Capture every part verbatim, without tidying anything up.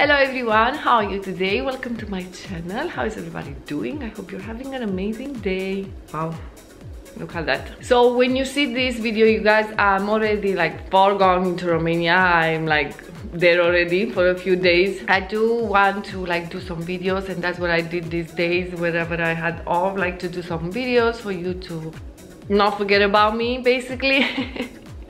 Hello everyone, how are you today? Welcome to my channel. How is everybody doing? I hope you're having an amazing day. Wow, look at that. So when you see this video, you guys, I'm already like far gone into Romania. I'm like there already for a few days. I do want to like do some videos, and that's what I did these days wherever I had off, like to do some videos for you to not forget about me basically.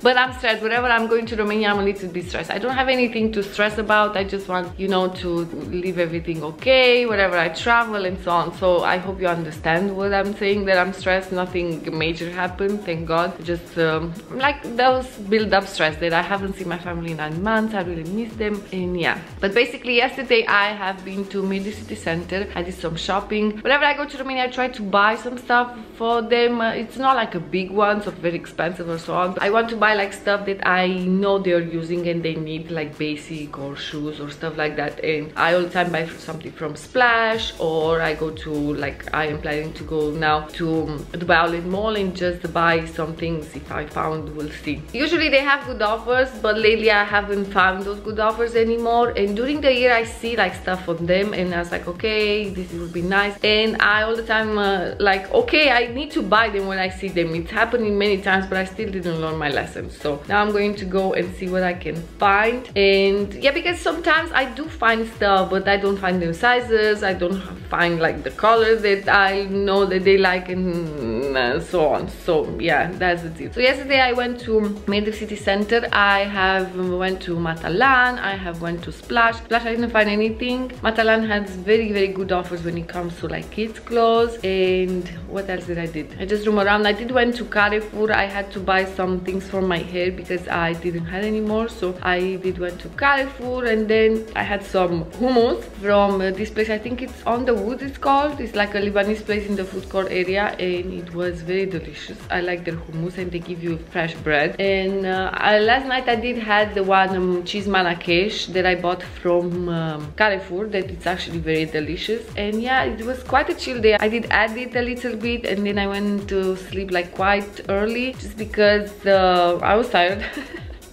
But I'm stressed. Whenever I'm going to Romania, I'm a little bit stressed. I don't have anything to stress about. I just want, you know, to leave everything okay, wherever I travel and so on. So I hope you understand what I'm saying, that I'm stressed. Nothing major happened, thank God. Just um, like those build-up stress that I haven't seen my family in nine months. I really miss them, and yeah. But basically, yesterday I have been to Midi City Center. I did some shopping. Whenever I go to Romania, I try to buy some stuff for them. It's not like a big one, so very expensive or so on. I want to buy like stuff that I know they're using and they need, like basic or shoes or stuff like that. And I all the time buy something from Splash, or I go to, like, I am planning to go now to Dubai Outlet Mall and just buy some things. If I found, we'll see. Usually they have good offers, but lately I haven't found those good offers anymore. And during the year I see like stuff from them and I was like, okay, this would be nice. And I all the time uh, like, okay, I need to buy them when I see them. It's happening many times, but I still didn't learn my lesson. So now I'm going to go and see what I can find. And yeah, because sometimes I do find stuff, but I don't find new sizes, I don't find like the colors that I know that they like, and so on. So yeah, that's the deal. So yesterday I went to Midi City Center. I have went to Matalan, I have went to Splash. Splash I didn't find anything. Matalan has very very good offers when it comes to like kids clothes. And what else did I did? I just roam around. I did went to Carrefour. I had to buy some things for my hair because I didn't have any more, so I did went to Carrefour. And then I had some hummus from uh, this place. I think it's On the Wood it's called. It's like a Lebanese place in the food court area, and it was very delicious. I like their hummus, and they give you fresh bread. And uh, I, last night I did had the one um, cheese Marrakesh that I bought from um, Carrefour, that it's actually very delicious. And yeah, it was quite a chill day. I did add it a little bit, and then I went to sleep like quite early just because the uh, I was tired.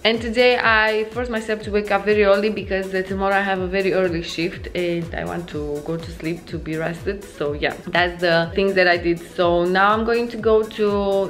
And today I forced myself to wake up very early because uh, tomorrow I have a very early shift and I want to go to sleep to be rested. So yeah, that's the things that I did. So now I'm going to go to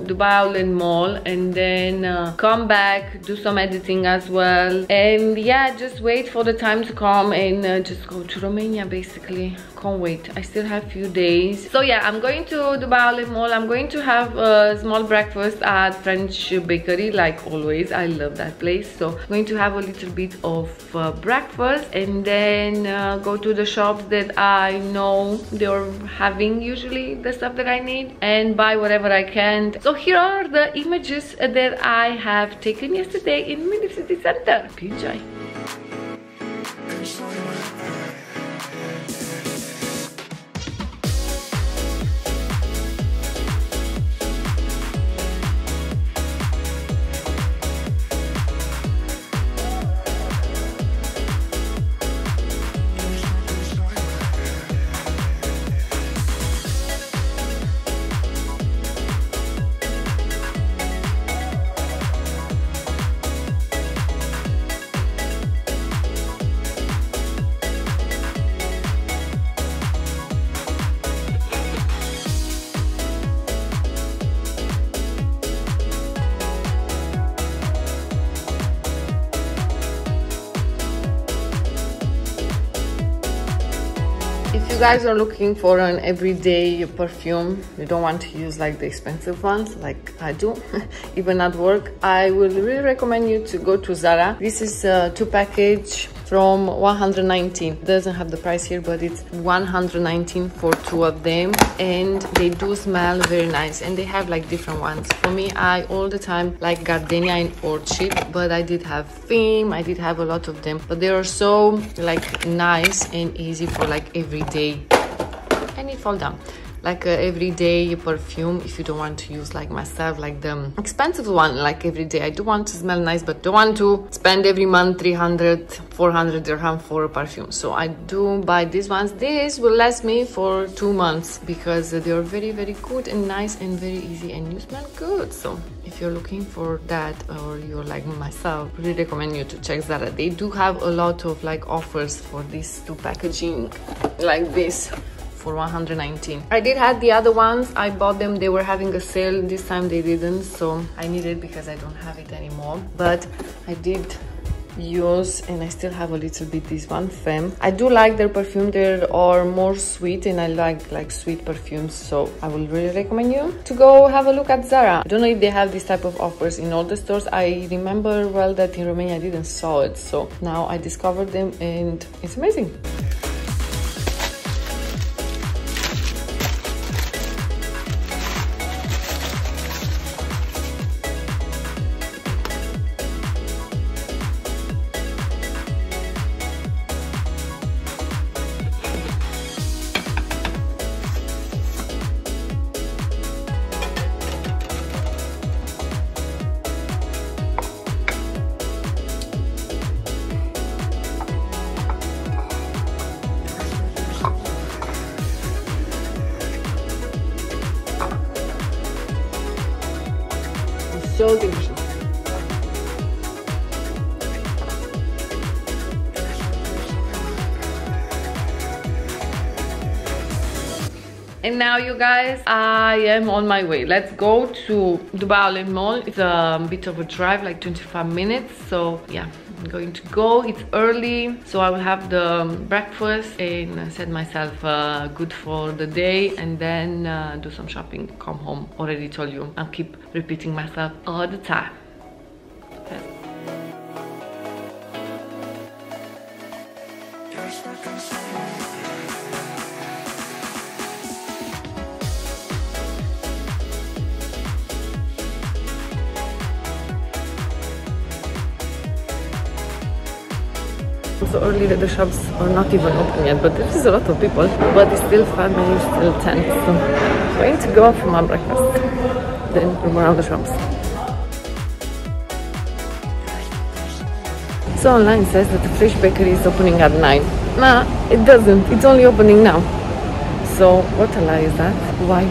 Dubai Outlet Mall and then uh, come back, do some editing as well. And yeah, just wait for the time to come and uh, just go to Romania basically. Can't wait. I still have few days. So yeah, I'm going to Dubai Outlet Mall. I'm going to have a small breakfast at French Bakery like always. I love that place. So I'm going to have a little bit of uh, breakfast and then uh, go to the shops that I know they're having usually the stuff that I need and buy whatever I can. So here are the images that I have taken yesterday in Midi City Center. Hope you enjoy. If you guys are looking for an everyday perfume, you don't want to use like the expensive ones like I do, even at work, I would really recommend you to go to Zara. This is a two package from one hundred nineteen. It doesn't have the price here, but it's one hundred nineteen for two of them, and they do smell very nice. And they have like different ones. For me, I all the time like gardenia and orchid, but I did have Fame, I did have a lot of them, but they are so like nice and easy for like everyday. And it fall down like a everyday perfume if you don't want to use like myself like the expensive one like every day. I do want to smell nice, but don't want to spend every month three hundred, four hundred dirham for a perfume. So I do buy these ones. This will last me for two months because they are very very good and nice and very easy, and you smell good. So if if you're looking for that or you're like myself, I really recommend you to check Zara. They do have a lot of like offers for these two packaging like this for one hundred nineteen. I did have the other ones, I bought them, they were having a sale, this time they didn't, so I need it because I don't have it anymore, but I did use and I still have a little bit this one, Femme. I do like their perfume, they are more sweet and I like like sweet perfumes, so I will really recommend you to go have a look at Zara. I don't know if they have this type of offers in all the stores. I remember well that in Romania I didn't saw it, so now I discovered them and it's amazing. So delicious. And now you guys, I am on my way. Let's go to Dubai Outlet Mall. It's a bit of a drive, like twenty-five minutes. So yeah, I'm going to go. It's early, so I will have the breakfast and set myself uh, good for the day, and then uh, do some shopping, come home. Already told you, I'll keep repeating myself all the time. So early that the shops are not even open yet, but there is a lot of people, but it's still five minutes till ten, so I'm going to go for my breakfast, then for more of the shops. So online says that the French Bakery is opening at nine. Nah, it doesn't, it's only opening now. So what a lie is that? Why?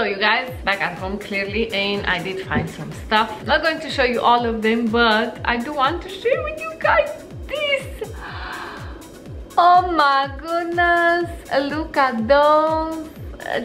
So you guys, back at home clearly, and I did find some stuff. Not going to show you all of them, but I do want to share with you guys this. Oh my goodness, look at those.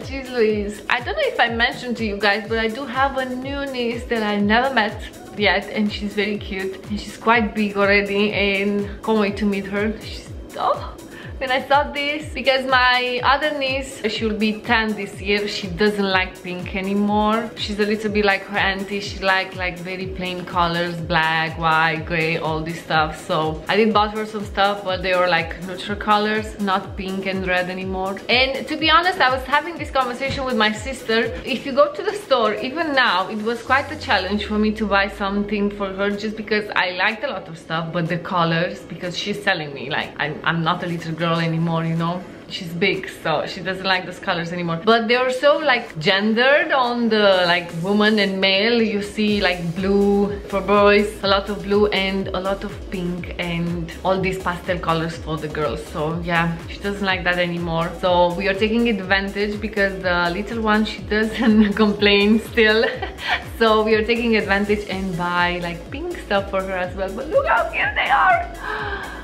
Jeez Louise, I don't know if I mentioned to you guys, but I do have a new niece that I never met yet, and she's very cute and she's quite big already, and can't wait to meet her. She's, oh, when I saw this, because my other niece, she'll be ten this year, she doesn't like pink anymore. She's a little bit like her auntie, she like like very plain colors, black, white, grey, all this stuff. So I did bought her some stuff, but they were like neutral colors, not pink and red anymore. And to be honest, I was having this conversation with my sister. If you go to the store, even now, it was quite a challenge for me to buy something for her, just because I liked a lot of stuff, but the colors, because she's telling me like I'm, I'm not a little girl anymore, you know. She's big, so she doesn't like those colors anymore. But they are so like gendered on the like woman and male. You see like blue for boys, a lot of blue and a lot of pink, and all these pastel colors for the girls. So yeah, she doesn't like that anymore. So we are taking advantage, because the little one, she doesn't complain still. So we are taking advantage and buy like pink stuff for her as well. But look how cute they are.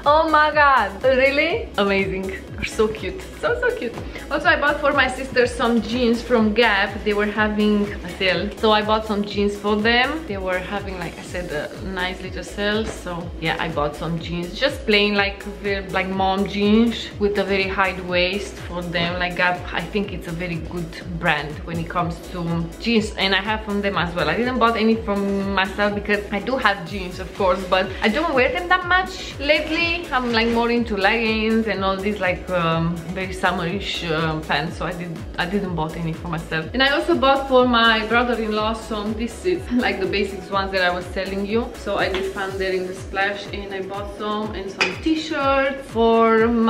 Oh my god, really amazing. So cute, so so cute. Also, I bought for my sister some jeans from Gap. They were having a sale, so I bought some jeans for them. They were having, like I said, a nice little sale. So yeah, I bought some jeans, just plain like like mom jeans with a very high waist for them. Like Gap, I think it's a very good brand when it comes to jeans, and I have from them as well. I didn't bought any from myself, because I do have jeans, of course, but I don't wear them that much lately. I'm like more into leggings and all these like Um, very summerish uh, pants, so I did I didn't bought any for myself. And I also bought for my brother-in-law some. This is like the basics ones that I was telling you. So I did found there in the Splash, and I bought some, and some t-shirts for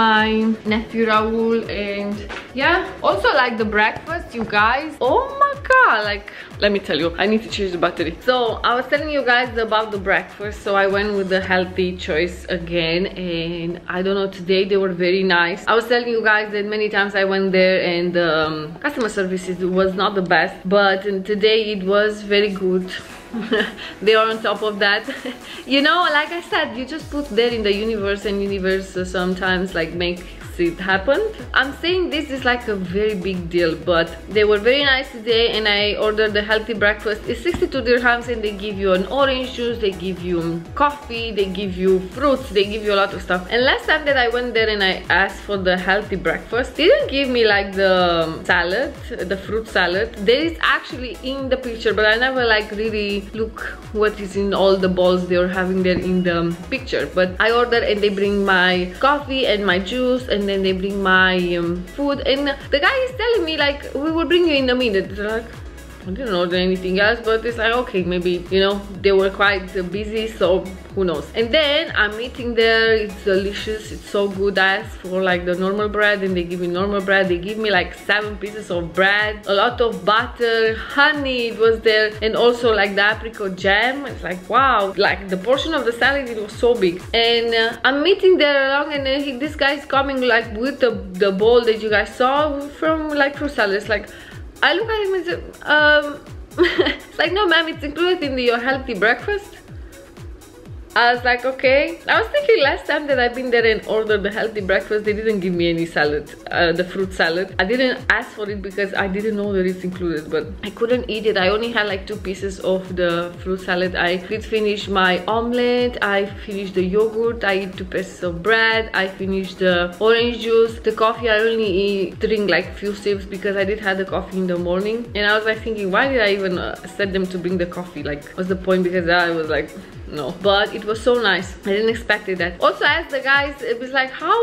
my nephew Raul. And yeah, also like the breakfast, you guys. Oh my god, like let me tell you, I need to change the battery. So I was telling you guys about the breakfast, so I went with the healthy choice again, and I don't know, today they were very nice. I was telling you guys that many times I went there and um, customer service was not the best, but today it was very good. They are on top of that. You know, like I said, you just put there in the universe, and universe sometimes like make it happened. I'm saying this is like a very big deal, but they were very nice today, and I ordered the healthy breakfast. It's sixty-two dirhams, and they give you an orange juice, they give you coffee, they give you fruits, they give you a lot of stuff. And last time that I went there and I asked for the healthy breakfast, they didn't give me like the salad, the fruit salad. There is actually in the picture, but I never like really look what is in all the bowls they are having there in the picture. But I ordered, and they bring my coffee and my juice, and And then they bring my um, food, and the guy is telling me like, we will bring you in a minute. They're like, I didn't order anything else, but it's like, okay, maybe, you know, they were quite busy, so who knows. And then I'm eating there, it's delicious, it's so good. I asked for like the normal bread, and they give me normal bread. They give me like seven pieces of bread, a lot of butter, honey, it was there, and also like the apricot jam. It's like, wow, like the portion of the salad, it was so big. And uh, I'm eating there along, and then he, this guy is coming like with the, the bowl that you guys saw from like fruit salad. It's like, I look at him and say, um, it's like, no ma'am, it's included in the, your healthy breakfast. I was like, okay. I was thinking last time that I've been there and ordered the healthy breakfast, they didn't give me any salad, uh, the fruit salad. I didn't ask for it because I didn't know that it's included, but I couldn't eat it. I only had like two pieces of the fruit salad. I did finish my omelette, I finished the yogurt, I eat two pieces of bread, I finished the orange juice, the coffee. I only eat, drink like few sips, because I did have the coffee in the morning. And I was like thinking, why did I even uh, set them to bring the coffee? Like, what's the point? Because I was like, no. But it was so nice, I didn't expect it that. Also I asked the guys, it was like, how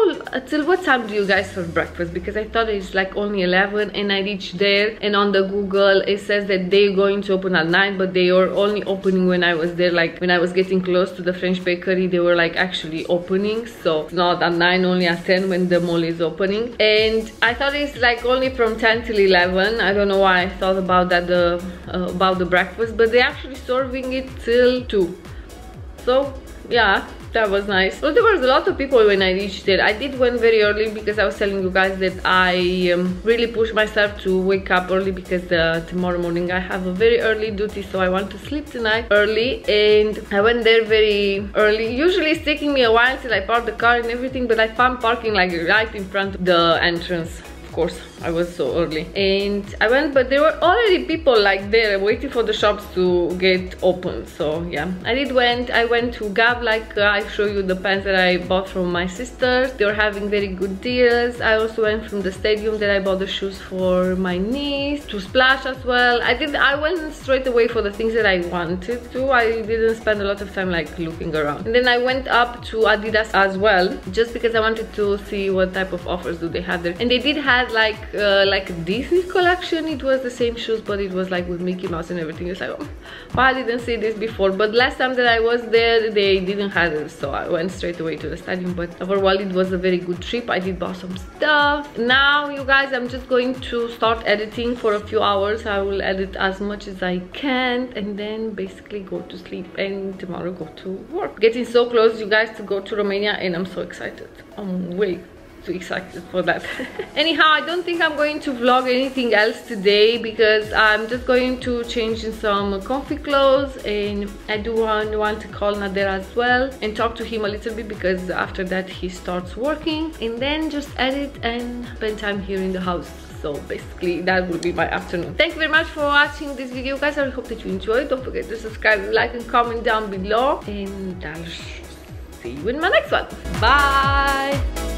till what time do you guys have breakfast? Because I thought it's like only eleven, and I reached there, and on the Google it says that they're going to open at nine, but they are only opening when I was there, like when I was getting close to the French Bakery, they were like actually opening. So it's not at nine, only at ten when the mall is opening. And I thought it's like only from ten till eleven. I don't know why I thought about that, the uh, about the breakfast, but they're actually serving it till two. So yeah, that was nice. Well, there was a lot of people when I reached there. I did went very early, because I was telling you guys that I um, really pushed myself to wake up early, because the, tomorrow morning I have a very early duty, so I want to sleep tonight early. And I went there very early. Usually it's taking me a while till I park the car and everything, but I found parking like right in front of the entrance of course I was so early, and I went, but there were already people like there waiting for the shops to get open. So yeah, I did went I went to Gap, like uh, I show you the pants that I bought from my sisters. They were having very good deals. I also went from the stadium that I bought the shoes for my niece, to Splash as well. I did I went straight away for the things that I wanted to. I didn't spend a lot of time like looking around. And then I went up to Adidas as well, just because I wanted to see what type of offers do they have there. And they did have like uh, like a Disney collection. It was the same shoes, but it was like with Mickey Mouse and everything. It's like, oh, I didn't see this before. But last time that I was there, they didn't have it, so I went straight away to the stadium. But overall, it was a very good trip. I did buy some stuff. Now, you guys, I'm just going to start editing for a few hours. I will edit as much as I can, and then basically go to sleep, and tomorrow go to work. Getting so close, you guys, to go to Romania, and I'm so excited. I'm way too excited for that. Anyhow, I don't think I'm going to vlog anything else today, because I'm just going to change in some comfy clothes, and I do want, want to call Nader as well and talk to him a little bit, because after that he starts working, and then just edit and spend time here in the house. So basically that will be my afternoon. Thank you very much for watching this video, guys. I hope that you enjoyed. Don't forget to subscribe, like and comment down below, and I'll see you in my next one. Bye.